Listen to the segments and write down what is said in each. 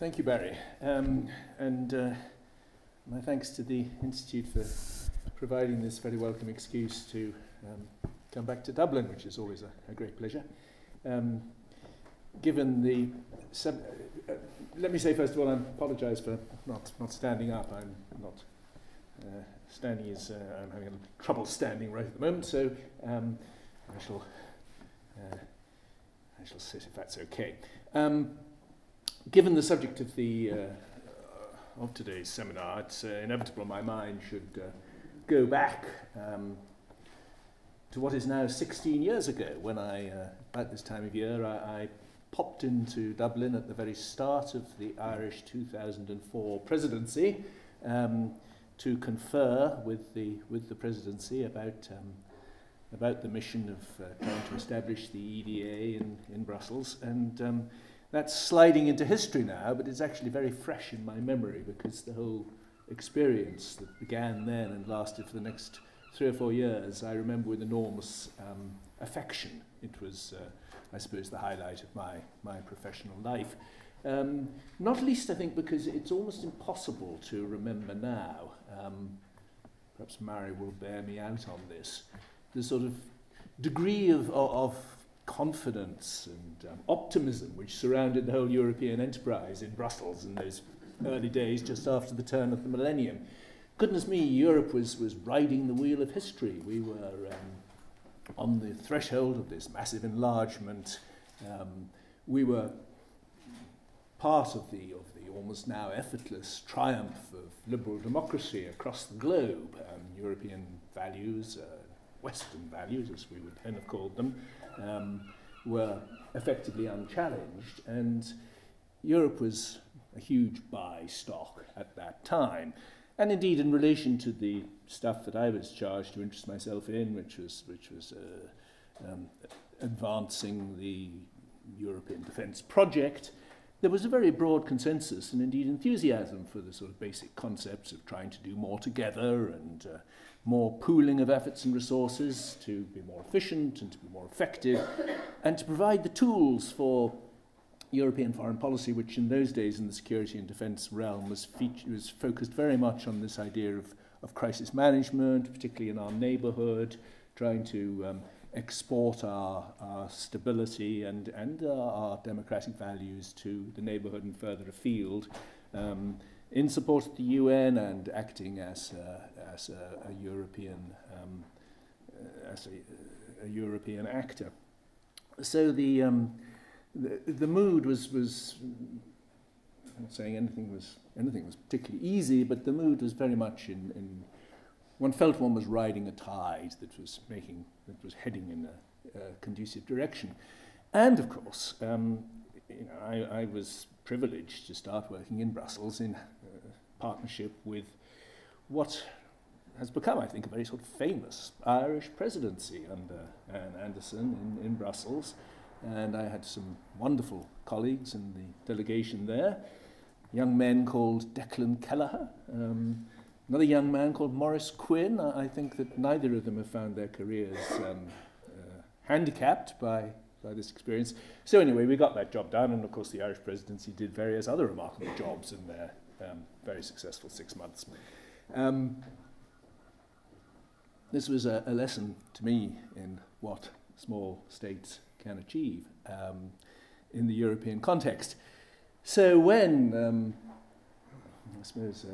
Thank you, Barry. My thanks to the Institute for providing this very welcome excuse to come back to Dublin, which is always a great pleasure. Given the... let me say, first of all, I apologise for not standing up. I'm not... standing is... I'm having a little trouble standing right at the moment, so I shall sit if that's okay. Given the subject of the... of today's seminar, it's inevitable my mind should go back to what is now 16 years ago, when I, about this time of year, I popped into Dublin at the very start of the Irish 2004 presidency to confer with the presidency about the mission of trying to establish the EDA in Brussels. And that's sliding into history now, but it's actually very fresh in my memory, because the whole experience that began then and lasted for the next 3 or 4 years, I remember with enormous affection. It was, I suppose, the highlight of my professional life. Not least, I think, because it's almost impossible to remember now. Perhaps Mary will bear me out on this. The sort of degree of confidence and optimism which surrounded the whole European enterprise in Brussels in those early days just after the turn of the millennium. Goodness me, Europe was riding the wheel of history. We were on the threshold of this massive enlargement. We were part of the almost now effortless triumph of liberal democracy across the globe. European values, Western values as we would then have called them, were effectively unchallenged, and Europe was a huge buy stock at that time. And indeed, in relation to the stuff that I was charged to interest myself in, which was advancing the European defence project, there was a very broad consensus and indeed enthusiasm for the sort of basic concepts of trying to do more together and more pooling of efforts and resources to be more efficient and to be more effective and to provide the tools for European foreign policy, which in those days in the security and defence realm was focused very much on this idea of crisis management, particularly in our neighbourhood, trying to export our stability and our democratic values to the neighbourhood and further afield, in support of the UN and acting as a European actor. So the mood was, I'm not saying anything was particularly easy, but the mood was very much in one felt one was riding a tide that was heading in a conducive direction. And of course, you know, I was privileged to start working in Brussels in partnership with what has become, I think, a very sort of famous Irish presidency under Anne Anderson in Brussels. And I had some wonderful colleagues in the delegation there, young men called Declan Kelleher, another young man called Maurice Quinn. I think that neither of them have found their careers handicapped by this experience. So anyway, we got that job done, and of course the Irish presidency did various other remarkable jobs in their very successful 6 months. This was a lesson to me in what small states can achieve in the European context. So when, I suppose,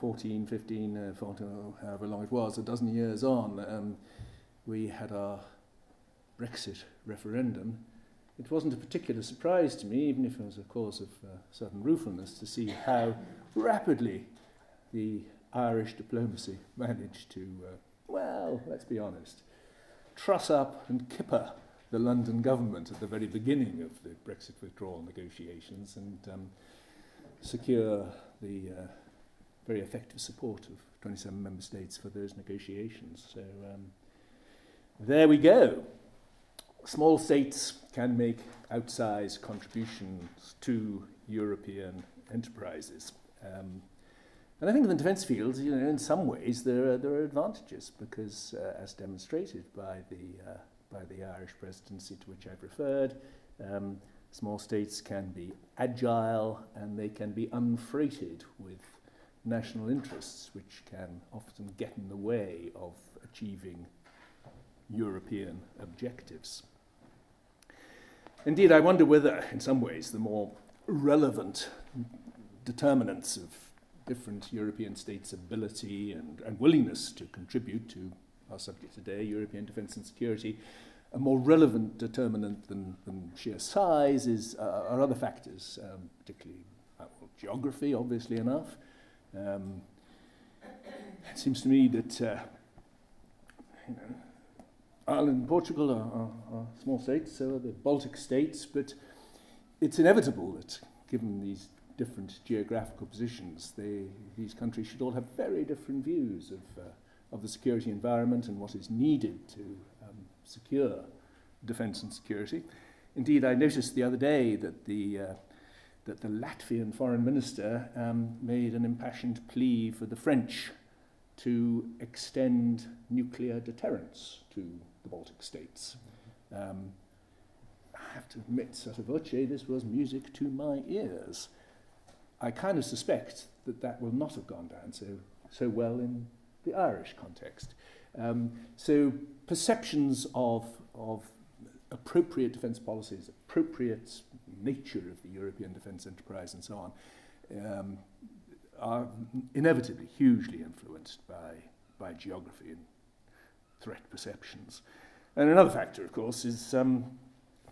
14, 15, 14, however long it was, a dozen years on, we had our Brexit referendum. It wasn't a particular surprise to me, even if it was a cause of certain ruefulness, to see how rapidly the Irish diplomacy managed to, well, let's be honest, truss up and kipper the London government at the very beginning of the Brexit withdrawal negotiations and secure the very effective support of 27 member states for those negotiations. So. There we go. Small states can make outsized contributions to European enterprises. And I think in the defence field, you know, in some ways there are advantages because, as demonstrated by the Irish presidency to which I've referred, Small states can be agile and they can be unfreighted with national interests, which can often get in the way of achieving European objectives. Indeed, I wonder whether, in some ways, the more relevant determinants of different European states' ability and willingness to contribute to our subject today, European defence and security, a more relevant determinant than sheer size are other factors, particularly geography, obviously enough. It seems to me that you know, Ireland and Portugal are small states, so are the Baltic states, but it's inevitable that given these different geographical positions, these countries should all have very different views of the security environment and what is needed to secure defence and security. Indeed, I noticed the other day that the Latvian foreign minister made an impassioned plea for the French to extend nuclear deterrence to the Baltic states. I have to admit, sotto voce, this was music to my ears. I kind of suspect that that will not have gone down so well in the Irish context. So perceptions of appropriate defence policies, appropriate nature of the European defence enterprise and so on, are inevitably hugely influenced by geography and threat perceptions. And another factor, of course, is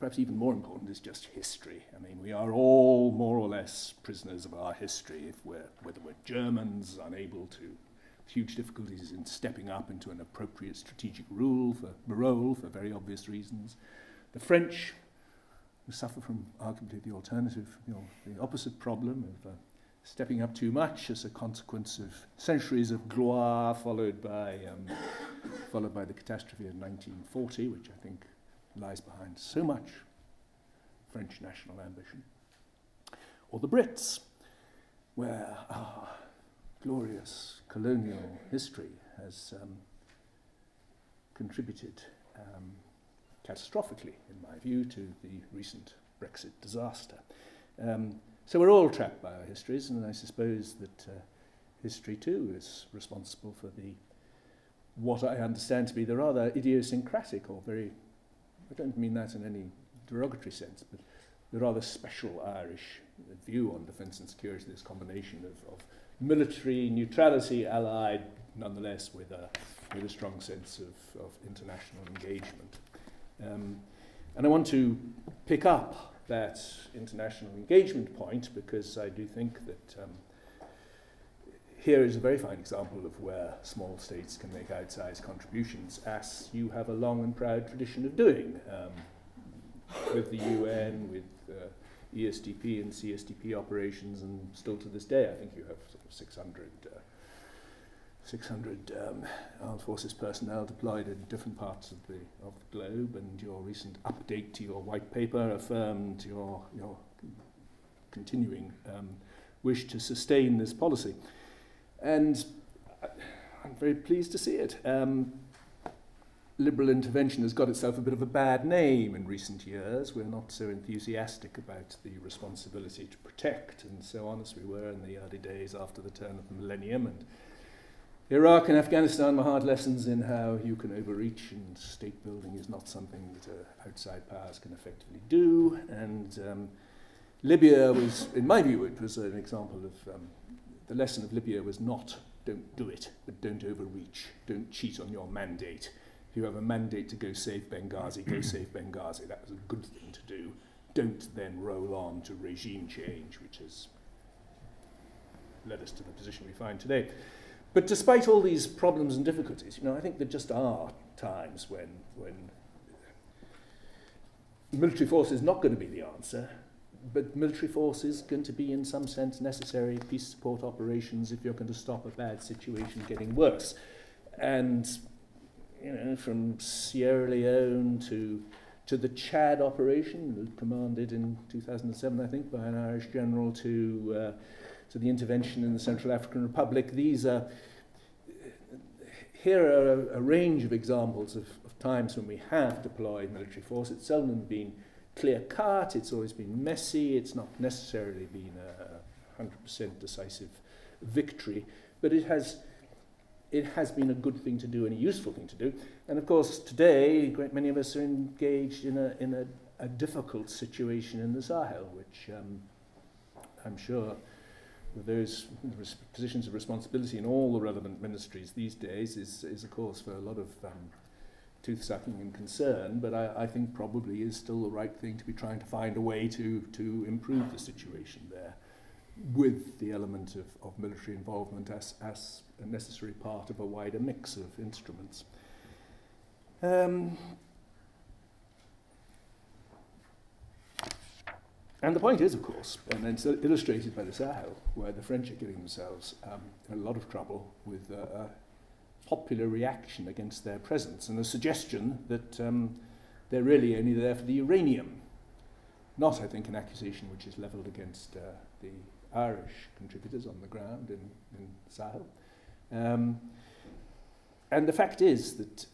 perhaps even more important, is just history. I mean, we are all more or less prisoners of our history, whether we're Germans, unable to huge difficulties in stepping up into an appropriate strategic role for very obvious reasons. The French, who suffer from arguably the alternative, you know, the opposite problem of stepping up too much as a consequence of centuries of gloire followed by the catastrophe of 1940, which I think lies behind so much French national ambition. Or the Brits, where our glorious colonial history has contributed catastrophically, in my view, to the recent Brexit disaster. So we're all trapped by our histories, and I suppose that history too is responsible for what I understand to be the rather idiosyncratic, or very, I don't mean that in any derogatory sense, but the rather special Irish view on defence and security, this combination of military neutrality allied, nonetheless, with a strong sense of international engagement. And I want to pick up that international engagement point because I do think that here is a very fine example of where small states can make outsized contributions, as you have a long and proud tradition of doing with the UN, with ESDP and CSDP operations, and still to this day I think you have sort of 600 armed forces personnel deployed in different parts of the globe, and your recent update to your white paper affirmed your continuing wish to sustain this policy. And I'm very pleased to see it. Liberal intervention has got itself a bit of a bad name in recent years. We're not so enthusiastic about the responsibility to protect and so on as we were in the early days after the turn of the millennium. And Iraq and Afghanistan were hard lessons in how you can overreach, and state building is not something that outside powers can effectively do. And Libya was, in my view, it was an example of the lesson of Libya was not don't do it, but don't overreach, don't cheat on your mandate. If you have a mandate to go save Benghazi, go save Benghazi. That was a good thing to do. Don't then roll on to regime change, which has led us to the position we find today. But despite all these problems and difficulties, you know, I think there just are times when military force is not going to be the answer, but military force is going to be in some sense necessary peace support operations if you're going to stop a bad situation getting worse. And you know, from Sierra Leone to the Chad operation, commanded in 2007, I think, by an Irish general, to the intervention in the Central African Republic. Here are a range of examples of times when we have deployed military force. It's seldom been clear-cut, it's always been messy, it's not necessarily been a 100% decisive victory, but it has been a good thing to do and a useful thing to do. And of course today, a great many of us are engaged in a difficult situation in the Sahel, which I'm sure those positions of responsibility in all the relevant ministries these days is a cause for a lot of tooth-sucking and concern, but I think probably is still the right thing to be trying to find a way to improve the situation there, with the element of military involvement as a necessary part of a wider mix of instruments. And the point is, of course, and it's illustrated by the Sahel, where the French are giving themselves a lot of trouble with a popular reaction against their presence, and the suggestion that they're really only there for the uranium. Not, I think, an accusation which is levelled against the Irish contributors on the ground in Sahel. And the fact is that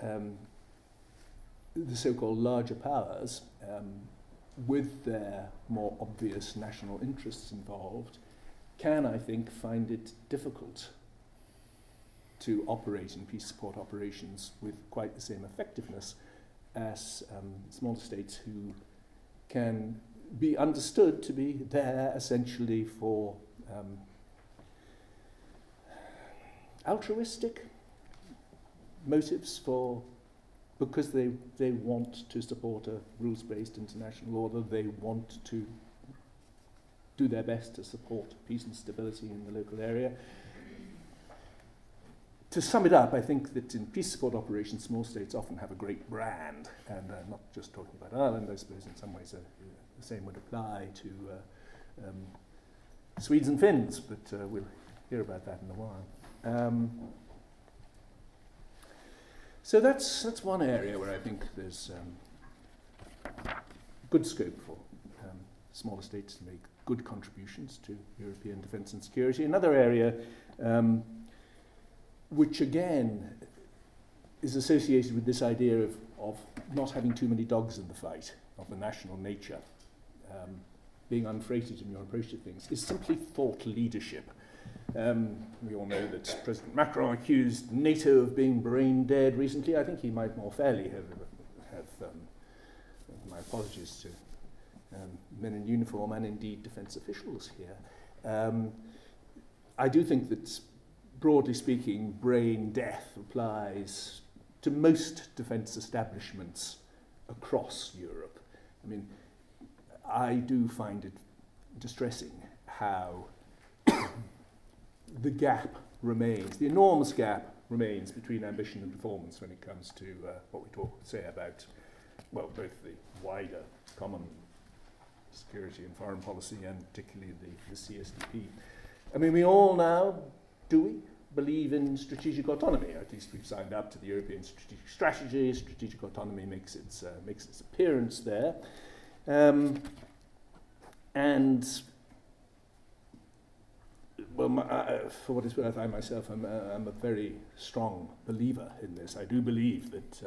the so-called larger powers, with their more obvious national interests involved, can, I think, find it difficult to operate in peace support operations with quite the same effectiveness as smaller states who can be understood to be there essentially for altruistic motives, because they want to support a rules-based international order, they want to do their best to support peace and stability in the local area. To sum it up, I think that in peace support operations, small states often have a great brand, and I'm not just talking about Ireland. I suppose in some ways the same would apply to Swedes and Finns, but we'll hear about that in a while. So that's one area where I think there's good scope for smaller states to make good contributions to European defence and security. Another area, which again is associated with this idea of not having too many dogs in the fight, of the national nature, being unfreighted in your approach to things, is simply thought leadership. We all know that President Macron accused NATO of being brain dead recently. I think he might more fairly have my apologies to men in uniform and indeed defence officials here. I do think that, broadly speaking, brain death applies to most defence establishments across Europe. I mean, I do find it distressing how the gap remains, the enormous gap remains between ambition and performance when it comes to what we say about, well, both the wider common security and foreign policy and particularly the CSDP. I mean, we all now, do we believe in strategic autonomy? At least we've signed up to the European Strategic Strategy. Strategic autonomy makes its appearance there. And, well, for what it's worth, I myself am a very strong believer in this. I do believe that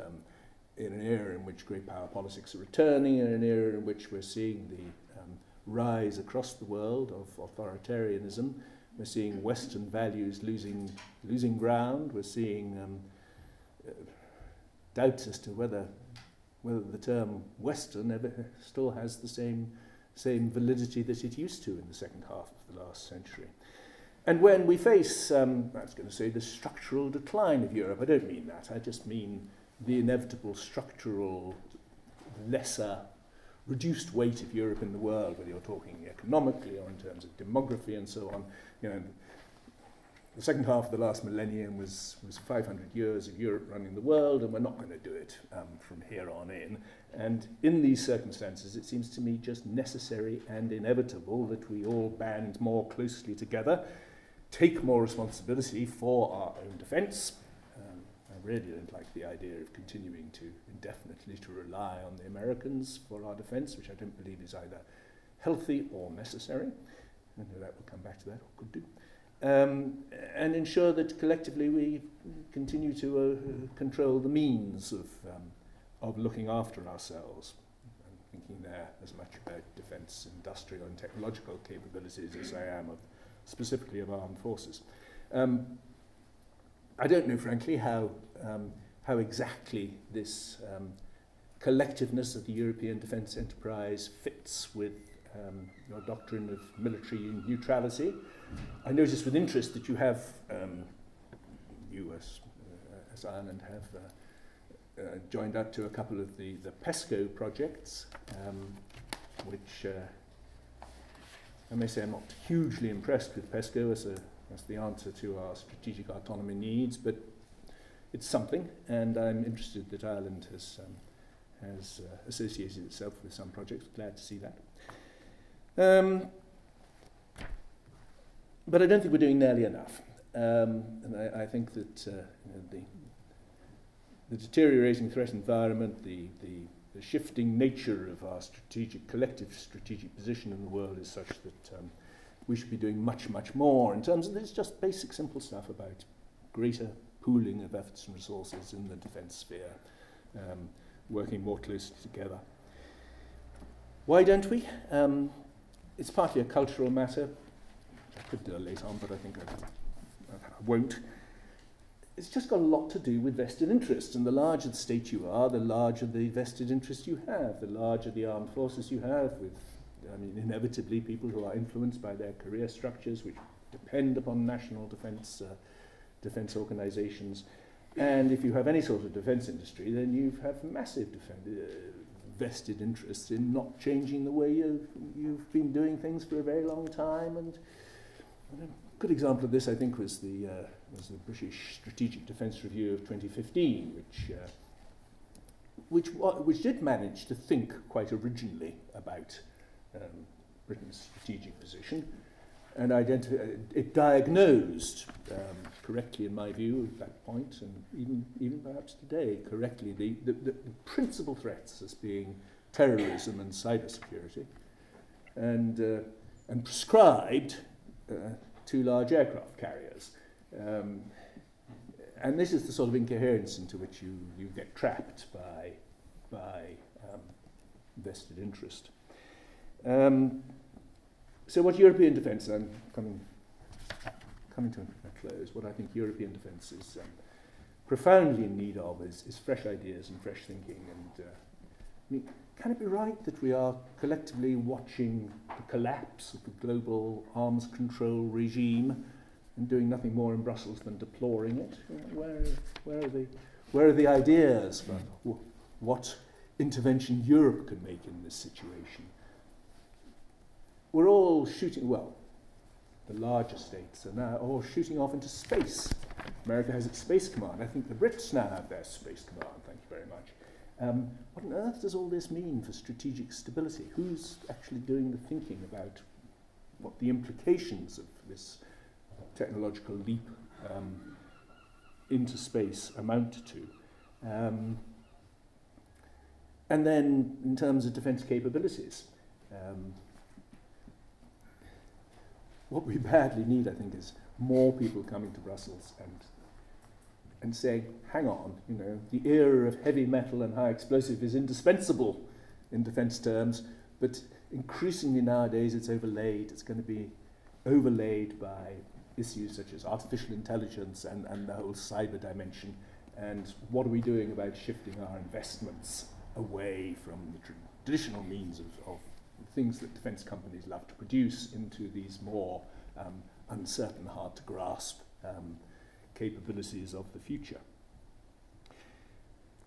in an era in which great power politics are returning, in an era in which we're seeing the rise across the world of authoritarianism, we're seeing Western values losing ground. We're seeing doubts as to whether the term Western ever still has the same validity that it used to in the second half of the last century. And when we face, I was going to say, the structural decline of Europe, I don't mean that. I just mean the inevitable structural lesser, reduced weight of Europe in the world, whether you're talking economically or in terms of demography and so on. You know, the second half of the last millennium was 500 years of Europe running the world, and we're not going to do it from here on in. And in these circumstances, it seems to me just necessary and inevitable that we all band more closely together, take more responsibility for our own defence. I really don't like the idea of continuing to indefinitely to rely on the Americans for our defence, which I don't believe is either healthy or necessary. I know that we'll come back to that, or could do. And ensure that collectively we continue to control the means of looking after ourselves. thinking there as much about defence, industrial and technological capabilities as I am of specifically of armed forces. I don't know, frankly, how exactly this collectiveness of the European defence enterprise fits with your doctrine of military neutrality. I noticed with interest that you have, you as Ireland have, joined up to a couple of the PESCO projects, which I may say I'm not hugely impressed with PESCO as the answer to our strategic autonomy needs, but it's something, and I'm interested that Ireland has associated itself with some projects. Glad to see that. But I don't think we're doing nearly enough, and I think that the deteriorating threat environment, the shifting nature of our collective strategic position in the world is such that we should be doing much, much more in terms of this just basic, simple stuff about greater pooling of efforts and resources in the defence sphere, working more closely together. Why don't we? It's partly a cultural matter. I could do it later on, but I think I won't. It's just got a lot to do with vested interests, and the larger the state you are, the larger the vested interest you have, the larger the armed forces you have with, I mean, inevitably people who are influenced by their career structures, which depend upon national defence defence organisations. And if you have any sort of defence industry, then you have massive vested interests in not changing the way you've been doing things for a very long time. And a good example of this, I think, was the British Strategic Defence Review of 2015, which did manage to think quite originally about Britain's strategic position. And it diagnosed correctly, in my view, at that point, and even perhaps today, correctly, the principal threats as being terrorism and cybersecurity, and prescribed two large aircraft carriers. And this is the sort of incoherence into which you get trapped by vested interest. So what European defence, I'm coming to a close, what I think European defence is profoundly in need of is fresh ideas and fresh thinking. And I mean, can it be right that we are collectively watching the collapse of the global arms control regime and doing nothing more in Brussels than deploring it? Where are the ideas for what intervention Europe can make in this situation? We're all shooting, well, the larger states are now all shooting off into space. America has its space command. I think the Brits now have their space command, thank you very much. What on earth does all this mean for strategic stability? Who's actually doing the thinking about what the implications of this technological leap into space amount to? And then in terms of defence capabilities, what we badly need, I think, is more people coming to Brussels and saying, hang on, you know, the era of heavy metal and high explosive is indispensable in defence terms, but increasingly nowadays it's overlaid, it's going to be overlaid by issues such as artificial intelligence and the whole cyber dimension. And what are we doing about shifting our investments away from the traditional means of things that defence companies love to produce into these more uncertain, hard-to-grasp capabilities of the future?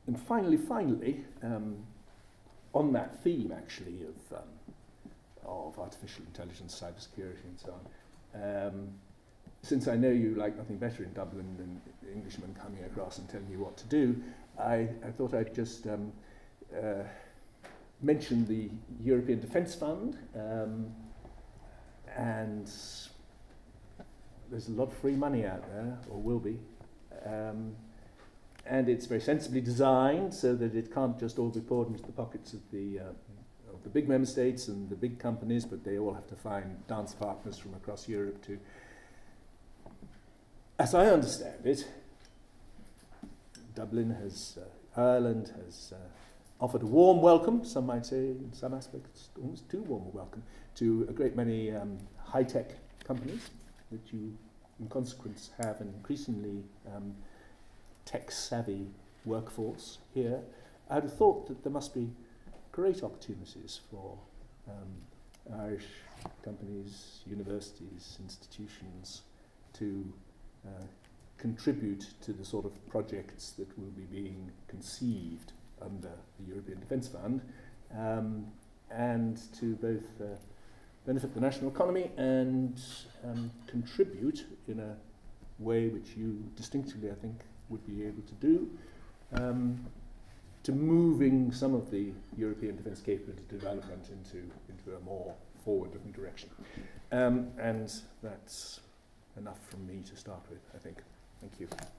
And finally, on that theme, actually, of artificial intelligence, cybersecurity, and so on, since I know you like nothing better in Dublin than Englishmen coming across and telling you what to do, I thought I'd just mentioned the European Defence Fund, and there's a lot of free money out there, or will be, and it's very sensibly designed so that it can't just all be poured into the pockets of the big member states and the big companies, but they all have to find dance partners from across Europe to, as I understand it, Dublin has, Ireland has offered a warm welcome, some might say in some aspects almost too warm a welcome, to a great many high-tech companies that you in consequence have an increasingly tech-savvy workforce here. I would have thought that there must be great opportunities for Irish companies, universities, institutions to contribute to the sort of projects that will be being conceived under the European Defence Fund, and to both benefit the national economy and contribute in a way which you distinctively, I think, would be able to do, to moving some of the European defence capability development into a more forward-looking direction. And that's enough from me to start with, I think. Thank you.